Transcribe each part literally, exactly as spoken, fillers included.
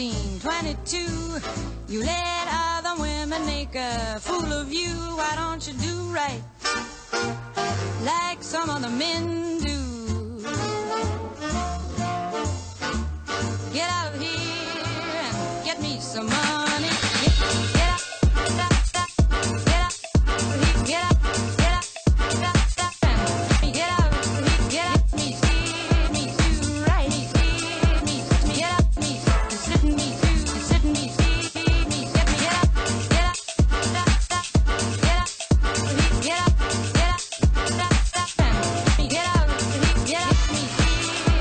fifteen, twenty-two, you let other women make a fool of you. Why don't you do right like some other men do? Get out of here and get me some money. Get out, get out, get out, get out, get out, get out, get out, get out, get out, get me, get me, do right, get me, get out, me, sit me, sit me, get me, get me, get out, get out, get out, get out, get out, get out, get out, get out, me,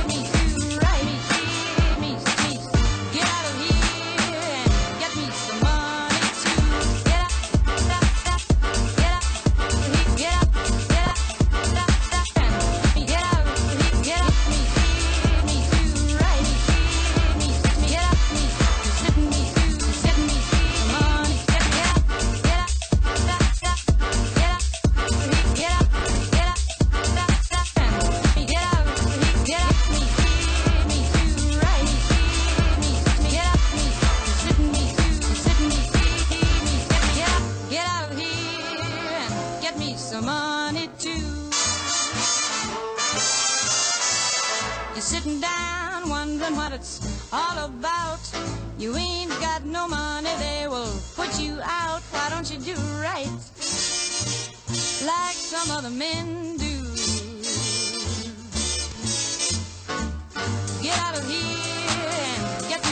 me, do right, me, me, get out of here and get me some money too. Get out, get out, get out, get out, get out. Get out of here and get me some money too. You're sitting down wondering what it's all about. You ain't got no money, they will put you out. Why don't you do right like some other men do? Get out of here and get me